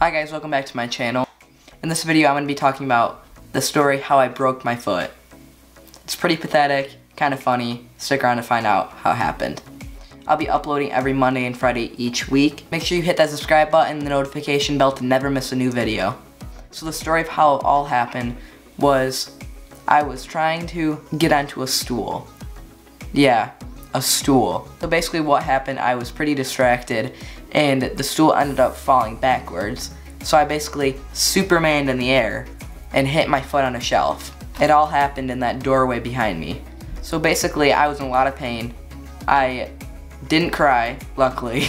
Hi guys, welcome back to my channel. In this video I'm going to be talking about the story how I broke my foot. It's pretty pathetic, kind of funny, stick around to find out how it happened. I'll be uploading every Monday and Friday each week. Make sure you hit that subscribe button and the notification bell to never miss a new video. So the story of how it all happened was I was trying to get onto a stool. Yeah, a stool. So basically what happened, I was pretty distracted and the stool ended up falling backwards. So I basically Supermaned in the air and hit my foot on a shelf. It all happened in that doorway behind me. So basically I was in a lot of pain. I didn't cry, luckily.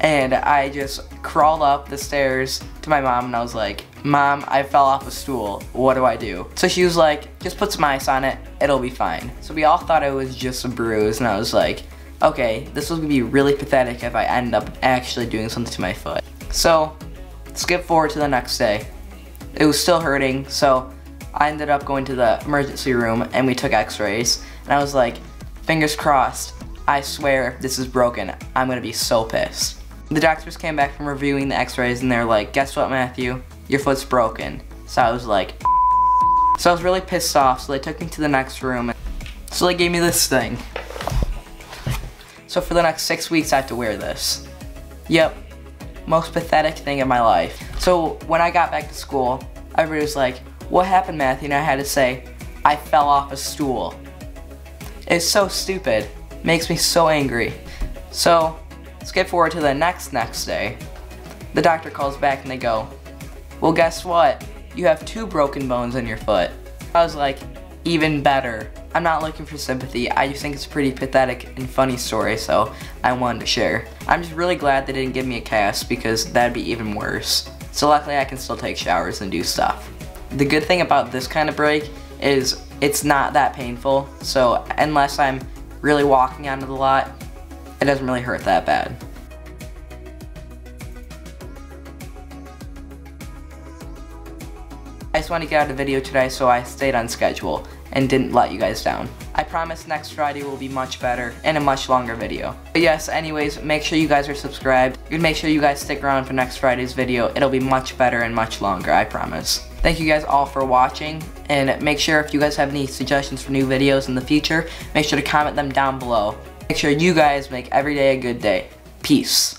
And I just crawled up the stairs to my mom and I was like, "Mom, I fell off a stool, what do I do?" So she was like, "Just put some ice on it, it'll be fine." So we all thought it was just a bruise and I was like, okay, this was gonna be really pathetic if I end up actually doing something to my foot. So, skip forward to the next day. It was still hurting, so I ended up going to the emergency room and we took x-rays. And I was like, fingers crossed, I swear if this is broken, I'm gonna be so pissed. The doctors came back from reviewing the x-rays and they're like, "Guess what, Matthew? Your foot's broken." So I was like, so I was really pissed off, so they took me to the next room. So they gave me this thing. So for the next 6 weeks, I have to wear this. Yep, most pathetic thing in my life. So when I got back to school, everybody was like, "What happened, Matthew?" And I had to say, "I fell off a stool." It's so stupid, makes me so angry. So skip forward to the next day. The doctor calls back and they go, "Well, guess what? You have 2 broken bones in your foot." I was like, even better. I'm not looking for sympathy, I just think it's a pretty pathetic and funny story, so I wanted to share. I'm just really glad they didn't give me a cast because that'd be even worse. So luckily I can still take showers and do stuff. The good thing about this kind of break is it's not that painful, so unless I'm really walking onto the lot, it doesn't really hurt that bad. I just wanted to get out a video today, so I stayed on schedule and didn't let you guys down. I promise next Friday will be much better and a much longer video. But yes, anyways, make sure you guys are subscribed. You can make sure you guys stick around for next Friday's video. It'll be much better and much longer, I promise. Thank you guys all for watching, and make sure if you guys have any suggestions for new videos in the future, make sure to comment them down below. Make sure you guys make every day a good day. Peace.